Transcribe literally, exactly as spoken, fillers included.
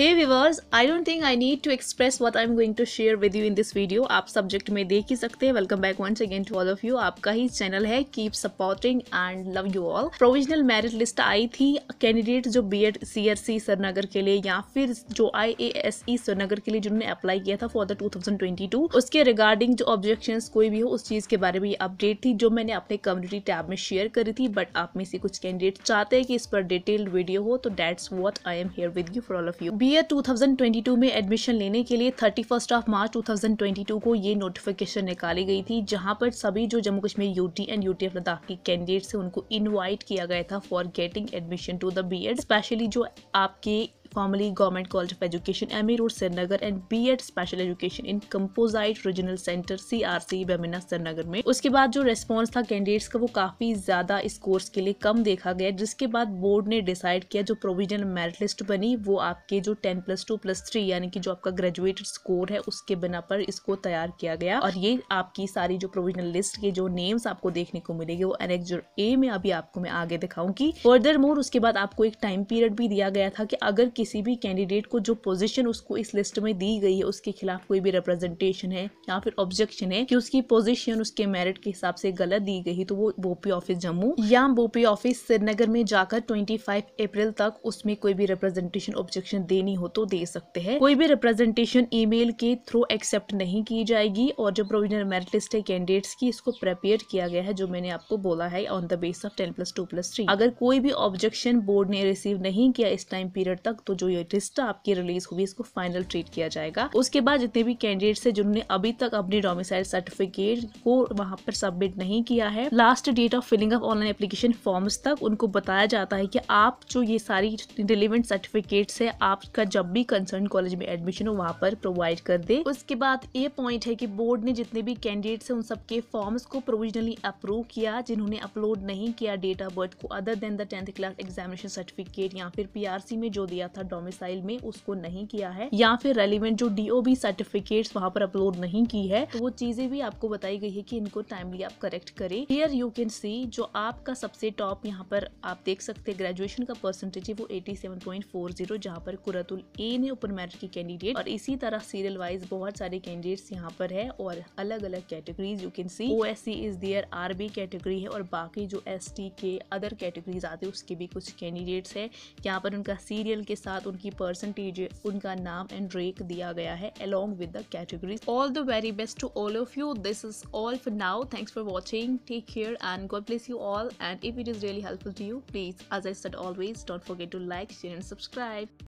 Hey viewers, I don't think I need to express what I'm going to share with you in this video. आप subject में देख ही सकते हैं. Welcome back once again to all of you. आपका ही channel है. Keep supporting and love you all. Provisional merit list आई थी. कैंडिडेट जो बीएड सीआरसी श्रीनगर के लिए या फिर जो आईएएसई श्रीनगर के लिए जिन्होंने अप्लाई किया था for the two thousand twenty two, उसके रिगार्डिंग जो ऑब्जेक्शंस कोई भी हो उस चीज के बारे में ये अपडेट थी जो मैंने अपने कम्युनिटी टैब में शेयर करी थी. बट आप में से कुछ कैंडिडेट चाहते हैं कि इस पर डिटेल्ड वीडियो हो, तो dates what I am here with you for all of you. B Ed two thousand twenty two में एडमिशन लेने के लिए thirty first of March two thousand twenty two को ये नोटिफिकेशन निकाली गई थी, जहां पर सभी जो Jammu Kashmir UT and UTF Ladakh के कैंडिडेट्स हैं उनको इनवाइट किया गया था for getting admission to the BEd, specially जो आपके formally government college of education M E road Srinagar and BEd special education in composite regional centre CRC Bemina Srinagar में. उसके बाद जो रेस्पॉन्स था कैंडिडेट्स का वो काफी ज्यादा इस कोर्स के लिए कम देखा गया, जिसके बाद बोर्ड ने डिसाइड किया जो प्रोविजनल मेरिट लिस्ट बनी वो आपके जो ten plus two plus three यानी कि जो आपका ग्रेजुएटेड स्कोर है उसके बिना पर इसको तैयार किया गया. और ये आपकी सारी जो प्रोविजनल लिस्ट के जो नेम्स आपको देखने को मिलेगी वो एनेक्स ए में अभी आपको मैं आगे दिखाऊंगी. फर्दर मोर उसके बाद आपको एक टाइम पीरियड भी दिया गया था कि अगर किसी भी कैंडिडेट को जो पोजीशन उसको इस लिस्ट में दी गई है उसके खिलाफ कोई भी रिप्रेजेंटेशन है या फिर ऑब्जेक्शन है कि उसकी पोजीशन उसके मेरिट के हिसाब से गलत दी गई, तो वो बोपी ऑफिस जम्मू या बोपी ऑफिस श्रीनगर में जाकर पच्चीस अप्रैल तक उसमें कोई भी रिप्रेजेंटेशन ऑब्जेक्शन देनी हो तो दे सकते हैं. कोई भी रिप्रेजेंटेशन ईमेल के थ्रू एक्सेप्ट नहीं की जाएगी. और जो प्रोविजनल मेरिट लिस्ट है कैंडिडेट्स की इसको प्रिपेयर किया गया है जो मैंने आपको बोला है on the base of ten plus two plus three. अगर कोई भी ऑब्जेक्शन बोर्ड ने रिसीव नहीं किया इस टाइम पीरियड तक तो जो ये लिस्ट आपकी रिलीज हुई इसको फाइनल ट्रीट किया जाएगा. उसके बाद जितने भी कैंडिडेट्स हैं जिन्होंने अभी तक अपने डोमिसाइल सर्टिफिकेट को वहां पर सबमिट नहीं किया है, last date of filling of online application forms तक उनको बताया जाता है कि आप जो ये सारी रिलेवेंट सर्टिफिकेट्स है आपका जब भी कंसर्न कॉलेज में एडमिशन हो वहां पर प्रोवाइड कर दे. उसके बाद ये पॉइंट है कि बोर्ड ने जितने भी कैंडिडेट्स है उन सबके फॉर्म्स को प्रोविजनली अप्रूव किया जिन्होंने अपलोड नहीं किया डेट ऑफ बर्थ को other than the tenth class examination certificate या फिर पीआरसी में जो दिया था डोमिसाइल में उसको नहीं किया है या फिर रेलिवेंट जो डीओबी सर्टिफिकेट्स वहां पर अपलोड नहीं की है, तो वो चीजें भी आपको बताई गई है कि इनको टाइमली आप करेक्ट करें. हियर यू कैन सी जो आपका सबसे टॉप यहाँ पर आप देख सकते हैं ग्रेजुएशन का परसेंटेज है वो eighty seven point four zero, जहाँ पर कुरतुल ए ने ओपन मेरिट की कैंडिडेट और इसी तरह सीरियल वाइज बहुत सारे कैंडिडेट्स यहाँ पर है और अलग अलग categories you can see O S C is there RB category है और बाकी जो एस टी के अदर कैटेगरीज आते हैं उसके भी कुछ कैंडिडेट्स है. यहाँ पर उनका सीरियल के साथ उनकी परसेंटेज उनका नाम एंड रैंक दिया गया है along with the categories. All the very best to all of you. This is all for now. Thanks for watching. Take care and God bless you all. And if it is really helpful to you, please, as I said always, don't forget to like, share and subscribe.